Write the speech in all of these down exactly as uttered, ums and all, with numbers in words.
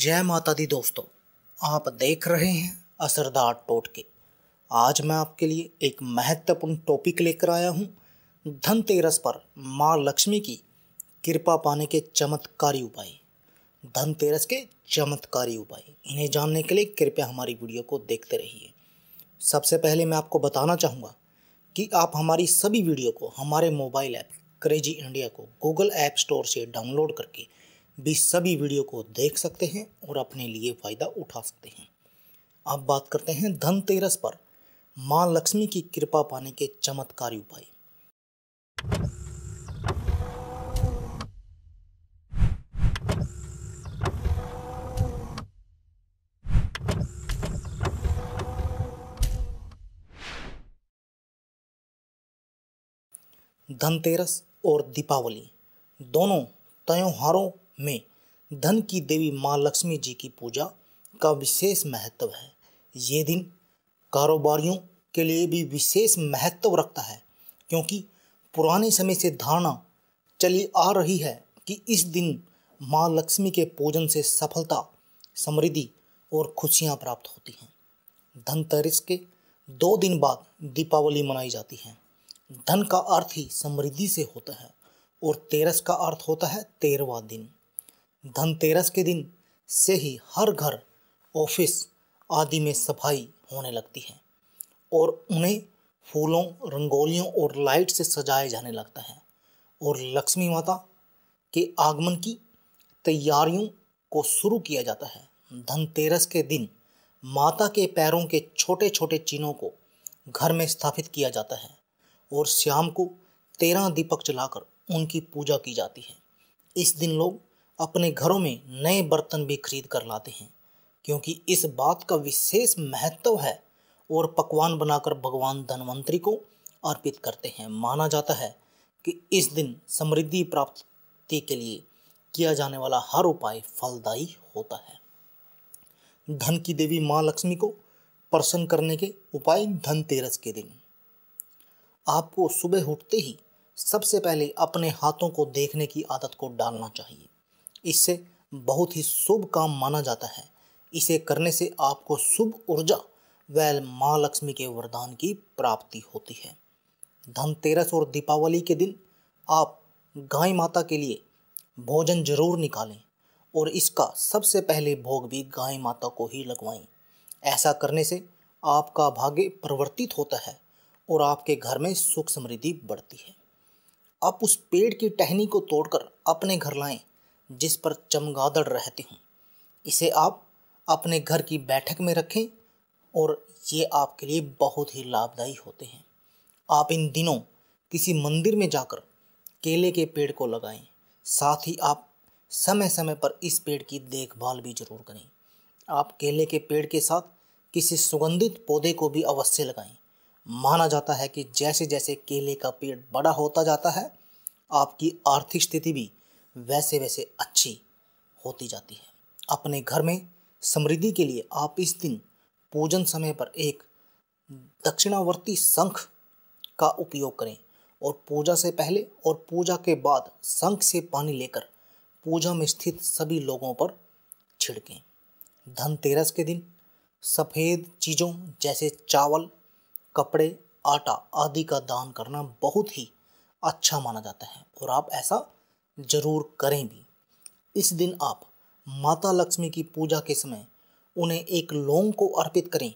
जय माता दी दोस्तों, आप देख रहे हैं असरदार टोटके। आज मैं आपके लिए एक महत्वपूर्ण टॉपिक लेकर आया हूं, धनतेरस पर माँ लक्ष्मी की कृपा पाने के चमत्कारी उपाय। धनतेरस के चमत्कारी उपाय, इन्हें जानने के लिए कृपया हमारी वीडियो को देखते रहिए। सबसे पहले मैं आपको बताना चाहूँगा कि आप हमारी सभी वीडियो को हमारे मोबाइल ऐप क्रेजी इंडिया को गूगल ऐप स्टोर से डाउनलोड करके भी सभी वीडियो को देख सकते हैं और अपने लिए फ़ायदा उठा सकते हैं। अब बात करते हैं धनतेरस पर माँ लक्ष्मी की कृपा पाने के चमत्कारी उपाय। धनतेरस और दीपावली दोनों त्योहारों में धन की देवी माँ लक्ष्मी जी की पूजा का विशेष महत्व है। ये दिन कारोबारियों के लिए भी विशेष महत्व रखता है, क्योंकि पुराने समय से धारणा चली आ रही है कि इस दिन माँ लक्ष्मी के पूजन से सफलता, समृद्धि और खुशियाँ प्राप्त होती हैं। धनतेरस के दो दिन बाद दीपावली मनाई जाती है। धन का अर्थ ही समृद्धि से होता है और तेरस का अर्थ होता है तेरहवां दिन। धनतेरस के दिन से ही हर घर, ऑफिस आदि में सफाई होने लगती है और उन्हें फूलों, रंगोलियों और लाइट से सजाया जाने लगता है और लक्ष्मी माता के आगमन की तैयारियों को शुरू किया जाता है। धनतेरस के दिन माता के पैरों के छोटे छोटे चिन्हों को घर में स्थापित किया जाता है और शाम को तेरह दीपक जलाकर उनकी पूजा की जाती है। इस दिन लोग अपने घरों में नए बर्तन भी खरीद कर लाते हैं, क्योंकि इस बात का विशेष महत्व है, और पकवान बनाकर भगवान धन्वंतरी को अर्पित करते हैं। माना जाता है कि इस दिन समृद्धि प्राप्ति के लिए किया जाने वाला हर उपाय फलदायी होता है। धन की देवी माँ लक्ष्मी को प्रसन्न करने के उपाय धनतेरस के दिन। आपको सुबह उठते ही सबसे पहले अपने हाथों को देखने की आदत को डालना चाहिए। इससे बहुत ही शुभ काम माना जाता है। इसे करने से आपको शुभ ऊर्जा व माँ लक्ष्मी के वरदान की प्राप्ति होती है। धनतेरस और दीपावली के दिन आप गाय माता के लिए भोजन जरूर निकालें और इसका सबसे पहले भोग भी गाय माता को ही लगवाएं। ऐसा करने से आपका भाग्य परिवर्तित होता है और आपके घर में सुख समृद्धि बढ़ती है। आप उस पेड़ की टहनी को तोड़कर अपने घर लाएं जिस पर चमगादड़ रहते हों। इसे आप अपने घर की बैठक में रखें और ये आपके लिए बहुत ही लाभदायी होते हैं। आप इन दिनों किसी मंदिर में जाकर केले के पेड़ को लगाएं। साथ ही आप समय समय पर इस पेड़ की देखभाल भी जरूर करें। आप केले के पेड़ के साथ किसी सुगंधित पौधे को भी अवश्य लगाएं। माना जाता है कि जैसे जैसे केले का पेड़ बड़ा होता जाता है, आपकी आर्थिक स्थिति भी वैसे वैसे अच्छी होती जाती है। अपने घर में समृद्धि के लिए आप इस दिन पूजन समय पर एक दक्षिणावर्ती शंख का उपयोग करें और पूजा से पहले और पूजा के बाद शंख से पानी लेकर पूजा में स्थित सभी लोगों पर छिड़कें। धनतेरस के दिन सफ़ेद चीज़ों जैसे चावल, कपड़े, आटा आदि का दान करना बहुत ही अच्छा माना जाता है और आप ऐसा जरूर करें भी। इस दिन आप माता लक्ष्मी की पूजा के समय उन्हें एक लौंग को अर्पित करें।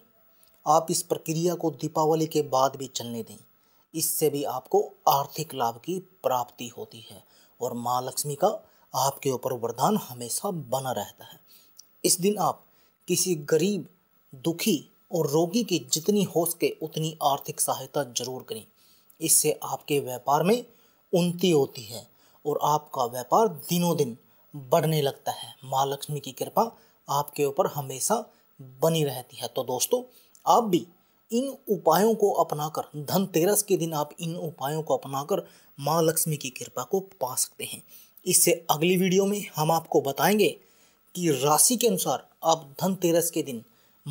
आप इस प्रक्रिया को दीपावली के बाद भी चलने दें। इससे भी आपको आर्थिक लाभ की प्राप्ति होती है और माँ लक्ष्मी का आपके ऊपर वरदान हमेशा बना रहता है। इस दिन आप किसी गरीब, दुखी और रोगी की जितनी हो सके उतनी आर्थिक सहायता जरूर करें। इससे आपके व्यापार में उन्नति होती है और आपका व्यापार दिनों दिन बढ़ने लगता है। माँ लक्ष्मी की कृपा आपके ऊपर हमेशा बनी रहती है। तो दोस्तों, आप भी इन उपायों को अपनाकर, धनतेरस के दिन आप इन उपायों को अपनाकर माँ लक्ष्मी की कृपा को पा सकते हैं। इससे अगली वीडियो में हम आपको बताएंगे कि राशि के अनुसार आप धनतेरस के दिन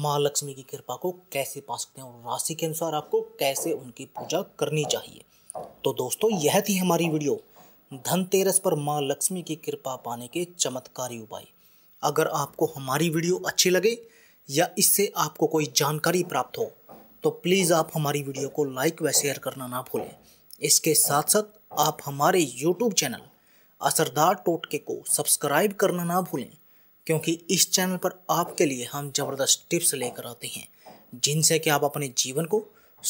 माँ लक्ष्मी की कृपा को कैसे पा सकते हैं और राशि के अनुसार आपको कैसे उनकी पूजा करनी चाहिए। तो दोस्तों, यह थी हमारी वीडियो धनतेरस पर माँ लक्ष्मी की कृपा पाने के चमत्कारी उपाय। अगर आपको हमारी वीडियो अच्छी लगे या इससे आपको कोई जानकारी प्राप्त हो तो प्लीज़ आप हमारी वीडियो को लाइक व शेयर करना ना भूलें। इसके साथ साथ आप हमारे यूट्यूब चैनल असरदार टोटके को सब्सक्राइब करना ना भूलें, क्योंकि इस चैनल पर आपके लिए हम ज़बरदस्त टिप्स लेकर आते हैं जिनसे कि आप अपने जीवन को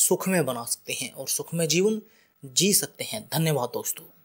सुखमय बना सकते हैं और सुखमय जीवन जी सकते हैं। धन्यवाद दोस्तों।